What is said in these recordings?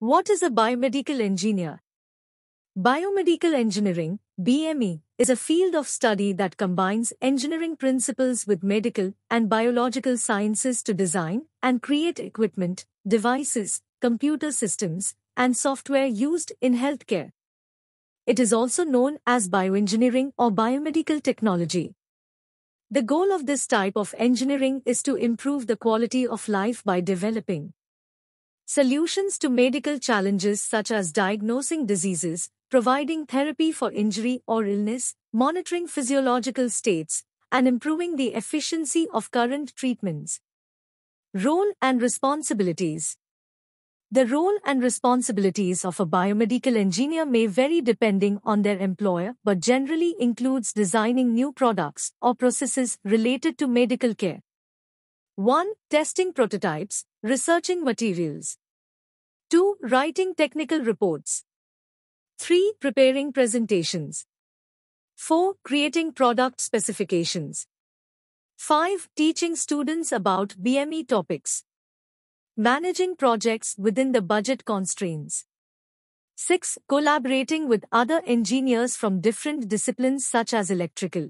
What is a biomedical engineer? Biomedical engineering, BME, is a field of study that combines engineering principles with medical and biological sciences to design and create equipment, devices, computer systems, and software used in healthcare. It is also known as bioengineering or biomedical technology. The goal of this type of engineering is to improve the quality of life by developing solutions to medical challenges such as diagnosing diseases, providing therapy for injury or illness, monitoring physiological states, and improving the efficiency of current treatments. Role and responsibilities. The role and responsibilities of a biomedical engineer may vary depending on their employer, but generally includes designing new products or processes related to medical care. 1. Testing prototypes, researching materials. 2. Writing technical reports. 3. Preparing presentations. 4. Creating product specifications. 5. Teaching students about BME topics. Managing projects within the budget constraints. 6. Collaborating with other engineers from different disciplines such as electrical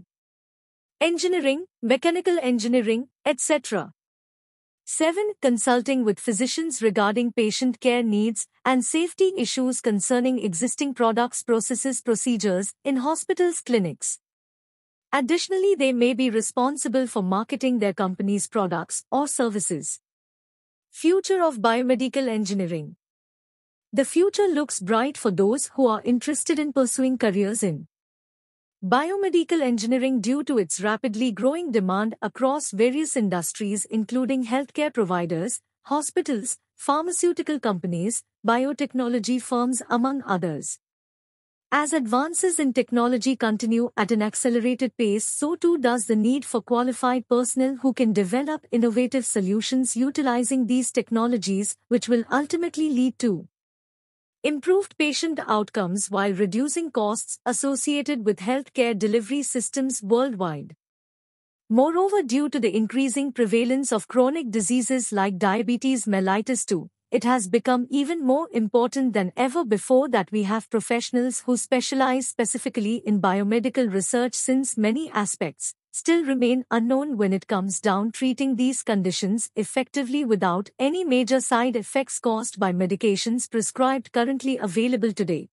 engineering, mechanical engineering, etc. 7. Consulting with physicians regarding patient care needs and safety issues concerning existing products, processes, procedures in hospitals, clinics. Additionally, they may be responsible for marketing their company's products or services. Future of biomedical engineering. The future looks bright for those who are interested in pursuing careers in biomedical engineering due to its rapidly growing demand across various industries including healthcare providers, hospitals, pharmaceutical companies, biotechnology firms, among others. As advances in technology continue at an accelerated pace, so too does the need for qualified personnel who can develop innovative solutions utilizing these technologies, which will ultimately lead to improved patient outcomes while reducing costs associated with healthcare delivery systems worldwide. Moreover, due to the increasing prevalence of chronic diseases like diabetes mellitus 2, it has become even more important than ever before that we have professionals who specialize specifically in biomedical research, since many aspects still remain unknown when it comes down treating these conditions effectively without any major side effects caused by medications prescribed currently available today.